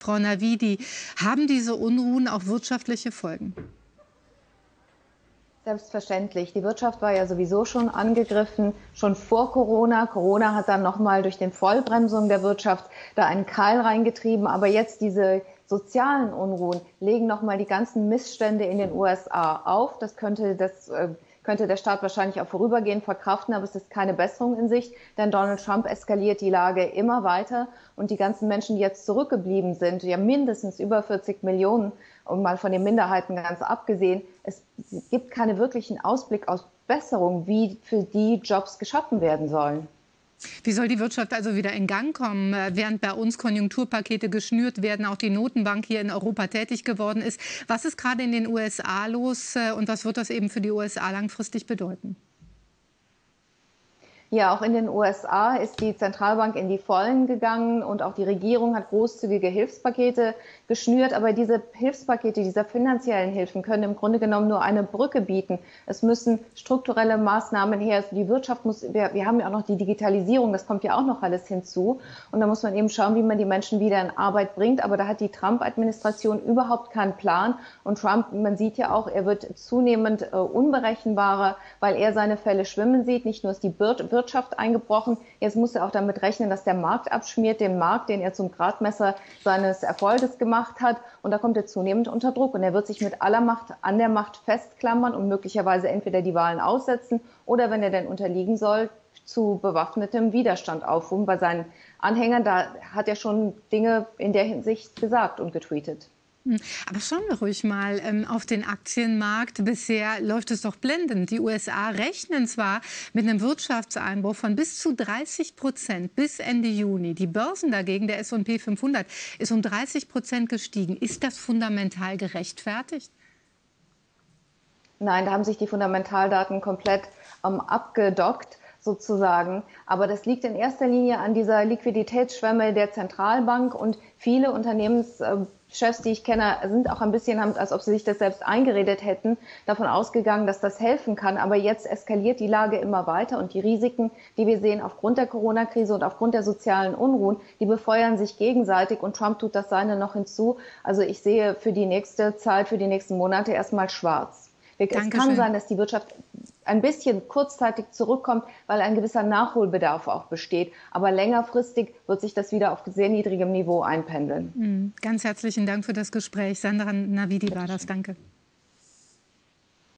Frau Navidi, haben diese Unruhen auch wirtschaftliche Folgen? Selbstverständlich. Die Wirtschaft war ja sowieso schon angegriffen, schon vor Corona. Corona hat dann nochmal durch den Vollbremsung der Wirtschaft da einen Keil reingetrieben. Aber jetzt diese sozialen Unruhen legen nochmal die ganzen Missstände in den USA auf. Das könnte der Staat wahrscheinlich auch vorübergehend verkraften, aber es ist keine Besserung in Sicht, denn Donald Trump eskaliert die Lage immer weiter und die ganzen Menschen, die jetzt zurückgeblieben sind, ja mindestens über 40 Millionen, und mal von den Minderheiten ganz abgesehen, es gibt keinen wirklichen Ausblick auf Besserung, wie für die Jobs geschaffen werden sollen. Wie soll die Wirtschaft also wieder in Gang kommen, während bei uns Konjunkturpakete geschnürt werden, auch die Notenbank hier in Europa tätig geworden ist? Was ist gerade in den USA los und was wird das eben für die USA langfristig bedeuten? Ja, auch in den USA ist die Zentralbank in die Vollen gegangen und auch die Regierung hat großzügige Hilfspakete geschnürt. Aber diese Hilfspakete, diese finanziellen Hilfen können im Grunde genommen nur eine Brücke bieten. Es müssen strukturelle Maßnahmen her. Die Wirtschaft muss, wir haben ja auch noch die Digitalisierung, das kommt ja auch noch alles hinzu. Und da muss man eben schauen, wie man die Menschen wieder in Arbeit bringt. Aber da hat die Trump-Administration überhaupt keinen Plan. Und Trump, man sieht ja auch, er wird zunehmend unberechenbarer, weil er seine Fälle schwimmen sieht. Nicht nur ist die Wirtschaft eingebrochen. Jetzt muss er auch damit rechnen, dass der Markt abschmiert, den Markt, den er zum Gradmesser seines Erfolges gemacht hat. Und da kommt er zunehmend unter Druck. Und er wird sich mit aller Macht an der Macht festklammern und möglicherweise entweder die Wahlen aussetzen oder, wenn er denn unterliegen soll, zu bewaffnetem Widerstand aufrufen bei seinen Anhängern. Da hat er schon Dinge in der Hinsicht gesagt und getweetet. Aber schauen wir ruhig mal auf den Aktienmarkt. Bisher läuft es doch blendend. Die USA rechnen zwar mit einem Wirtschaftseinbruch von bis zu 30% bis Ende Juni. Die Börsen dagegen, der S&P 500, ist um 30% gestiegen. Ist das fundamental gerechtfertigt? Nein, da haben sich die Fundamentaldaten komplett abgedockt, sozusagen. Aber das liegt in erster Linie an dieser Liquiditätsschwemme der Zentralbank. Und viele Unternehmenschefs, die ich kenne, sind auch ein bisschen, als ob sie sich das selbst eingeredet hätten, davon ausgegangen, dass das helfen kann. Aber jetzt eskaliert die Lage immer weiter und die Risiken, die wir sehen aufgrund der Corona-Krise und aufgrund der sozialen Unruhen, die befeuern sich gegenseitig und Trump tut das seine noch hinzu. Also ich sehe für die nächste Zeit, für die nächsten Monate erstmal schwarz. Es kann sein, dass die Wirtschaft ein bisschen kurzzeitig zurückkommt, weil ein gewisser Nachholbedarf auch besteht. Aber längerfristig wird sich das wieder auf sehr niedrigem Niveau einpendeln. Ganz herzlichen Dank für das Gespräch. Sandra Navidi war das. Danke.